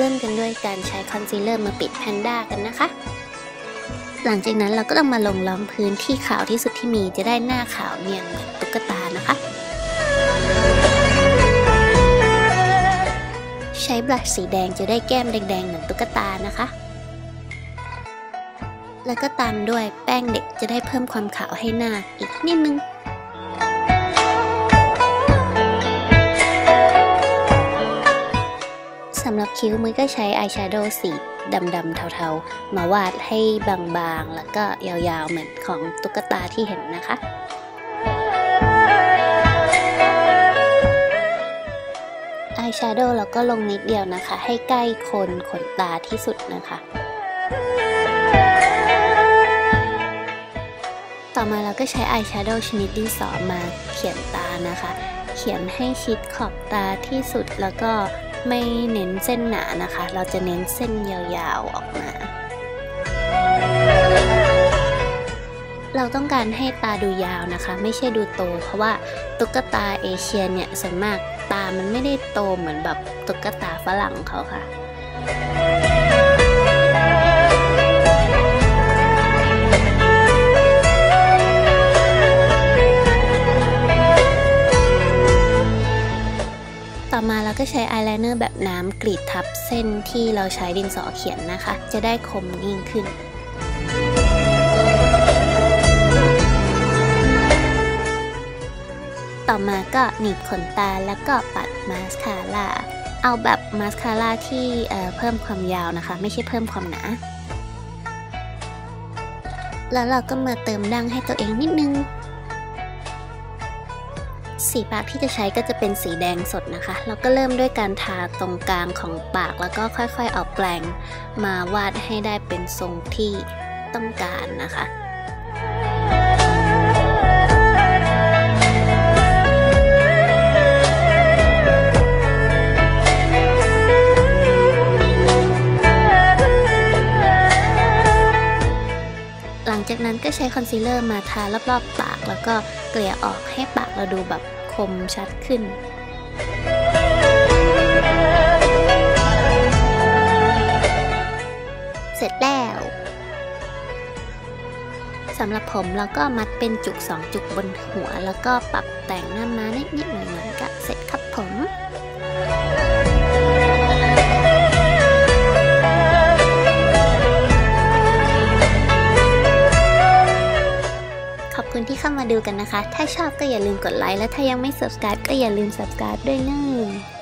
เริ่มกันด้วยการใช้คอนซีลเลอร์มาปิดแพนด้ากันนะคะหลังจากนั้นเราก็ต้องมาลงรองพื้นที่ขาวที่สุดที่มีจะได้หน้าขาวเนียนเหมือนตุ๊กตานะคะใช้บลัชสีแดงจะได้แก้มแดงๆเหมือนตุ๊กตานะคะแล้วก็ตามด้วยแป้งเด็กจะได้เพิ่มความขาวให้หน้าอีกนิดนึงสำหรับคิ้วมุ้ยก็ใช้อายแชโดว์สีดำๆเทาๆมาวาดให้บางๆแล้วก็ยาวๆเหมือนของตุ๊กตาที่เห็นนะคะอายแชโดว์เราก็ลงนิดเดียวนะคะให้ใกล้โคนขนตาที่สุดนะคะต่อมาเราก็ใช้อายแชโดว์ชนิดดินสอมาเขียนตานะคะเขียนให้ชิดขอบตาที่สุดแล้วก็ไม่เน้นเส้นหนานะคะเราจะเน้นเส้นยาวๆออกมาเราต้องการให้ตาดูยาวนะคะไม่ใช่ดูโตเพราะว่าตุ๊กตาเอเชียเนี่ยส่วนมากตามันไม่ได้โตเหมือนแบบตุ๊กตาฝรั่งเขาค่ะต่อมาเราก็ใช้อายไลเนอร์แบบน้ำกรีดทับเส้นที่เราใช้ดินสอเขียนนะคะจะได้คมยิ่งขึ้นต่อมาก็หนีบขนตาแล้วก็ปัดมาสคาร่าเอาแบบมาสคาร่าที่เพิ่มความยาวนะคะไม่ใช่เพิ่มความหนาแล้วเราก็มาเติมดั้งให้ตัวเองนิดนึงสีปากที่จะใช้ก็จะเป็นสีแดงสดนะคะเราก็เริ่มด้วยการทาตรงกลางของปากแล้วก็ค่อยๆเอาแปรงมาวาดให้ได้เป็นทรงที่ต้องการนะคะหลังจากนั้นก็ใช้คอนซีลเลอร์มาทารอบๆปากแล้วก็เกลี่ยออกให้ปากเราดูแบบคมชัดขึ้นเสร็จแล้วสำหรับผมเราก็มัดเป็นจุก2จุกบนหัวแล้วก็ปรับแต่งหน้าม้านิดๆหน่อยๆก็เสร็จครับผมขอบคุณที่เข้ามาดูกันนะคะถ้าชอบก็อย่าลืมกดไลค์และถ้ายังไม่ subscribe ก็อย่าลืม subscribe ด้วยนะ